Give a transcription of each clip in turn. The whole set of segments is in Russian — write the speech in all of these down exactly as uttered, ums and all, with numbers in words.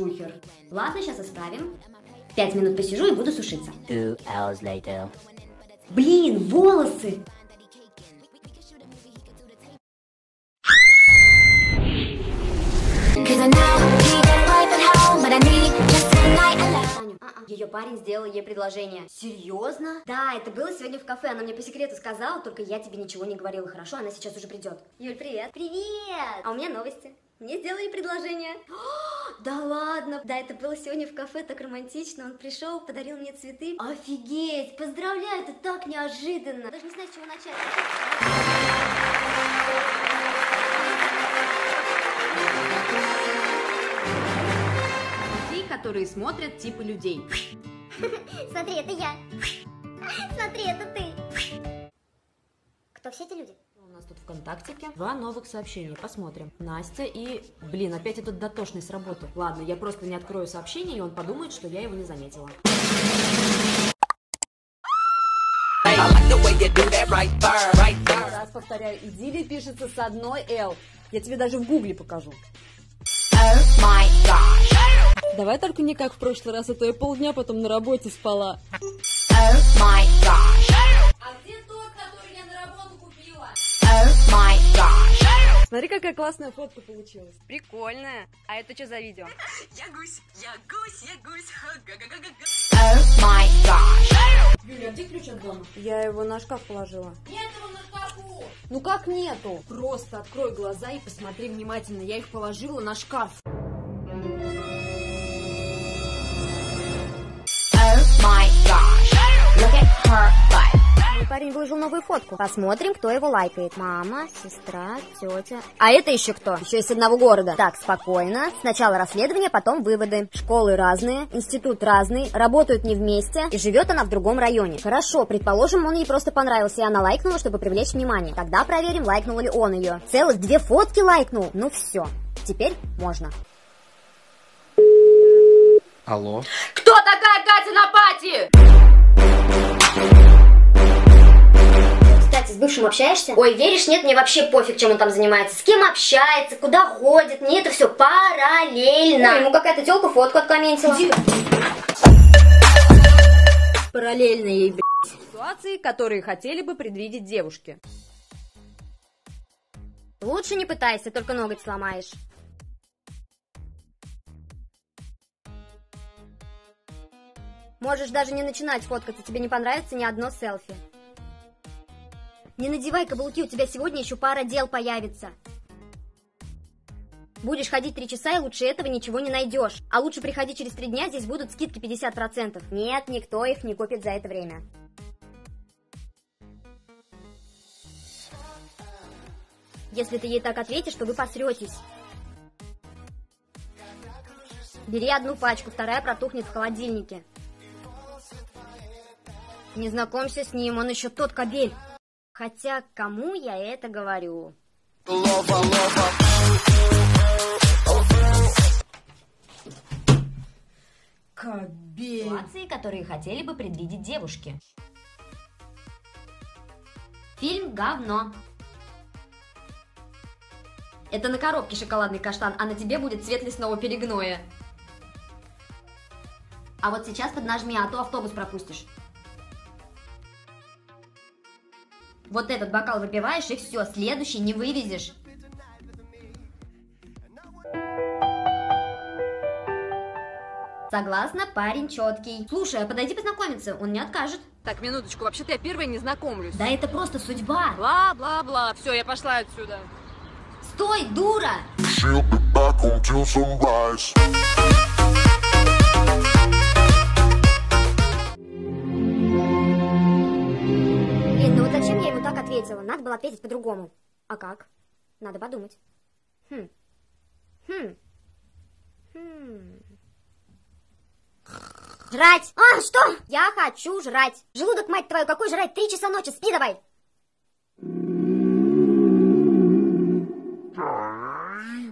шухер. Ладно, сейчас исправим. Пять минут посижу и буду сушиться. Блин, волосы! Ее парень сделал ей предложение. Серьезно? Да, это было сегодня в кафе. Она мне по секрету сказала, только я тебе ничего не говорила. Хорошо, она сейчас уже придет. Юль, привет. Привет. А у меня новости. Мне сделали предложение. О, да ладно. Да, это было сегодня в кафе, так романтично. Он пришел, подарил мне цветы. Офигеть, поздравляю, это так неожиданно. Даже не знаю, с чего начать. Людей, которые смотрят типы людей. Смотри, это я. Смотри, это ты. Кто все эти люди? У нас тут ВКонтактике два новых сообщения. Посмотрим. Настя и... Блин, опять этот дотошный с работы. Ладно, я просто не открою сообщение, и он подумает, что я его не заметила. Раз повторяю, идиллия пишется с одной L. Я тебе даже в гугле покажу. Oh, давай только не как в прошлый раз, а то я полдня потом на работе спала. Oh, смотри, какая классная фотка получилась. Прикольная. А это что за видео? Я гусь, я гусь, я гусь. Oh my gosh. Юля, а где ключ от дома? Я его на шкаф положила. Нет его на шкафу. Ну как нету? Просто открой глаза и посмотри внимательно. Я их положила на шкаф. Oh my gosh. Look at her butt. Парень выложил новую фотку. Посмотрим, кто его лайкает. Мама, сестра, тетя. А это еще кто? Еще из одного города. Так, спокойно. Сначала расследование, потом выводы. Школы разные, институт разный, работают не вместе, и живет она в другом районе. Хорошо, предположим, он ей просто понравился, и она лайкнула, чтобы привлечь внимание. Тогда проверим, лайкнул ли он ее. Целых две фотки лайкнул. Ну все, теперь можно. Алло? Кто такая Катина Пати? С бывшим общаешься? Ой, веришь, нет, мне вообще пофиг, чем он там занимается. С кем общается, куда ходит. Мне это все параллельно. Ой, ему какая-то телка фотку откомментила. Иди. Параллельно ей, блядь. Ситуации, которые хотели бы предвидеть девушки. Лучше не пытайся, только ноготь сломаешь. Можешь даже не начинать фоткаться, тебе не понравится ни одно селфи. Не надевай каблуки, у тебя сегодня еще пара дел появится. Будешь ходить три часа, и лучше этого ничего не найдешь. А лучше приходи через три дня, здесь будут скидки пятьдесят процентов. Нет, никто их не купит за это время. Если ты ей так ответишь, то вы посретесь. Бери одну пачку, вторая протухнет в холодильнике. Не знакомься с ним, он еще тот кобель. Хотя, кому я это говорю? Кобель. Ситуации, которые хотели бы предвидеть девушки. Фильм «Говно». Это на коробке шоколадный каштан, а на тебе будет цвет лесного перегноя. А вот сейчас поднажми, а то автобус пропустишь. Вот этот бокал выпиваешь, и все, следующий не вывезешь. Согласна, парень четкий. Слушай, а подойди познакомиться, он не откажет. Так, минуточку, вообще-то я первая не знакомлюсь. Да это просто судьба. Бла-бла-бла, все, я пошла отсюда. Стой, дура! Надо было ответить по-другому. А как? Надо подумать. Хм. Хм. Хм. Жрать! А, что? Я хочу жрать. Желудок, мать твою, какой жрать? Три часа ночи, спи давай.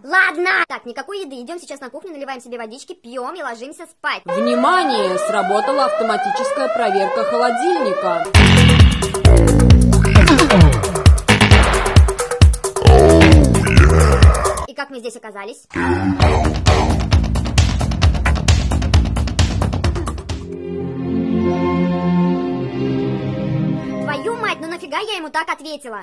Ладно. Так, никакой еды. Идем сейчас на кухню, наливаем себе водички, пьем и ложимся спать. Внимание! Сработала автоматическая проверка холодильника. И как мы здесь оказались? нафига я ему так ответила?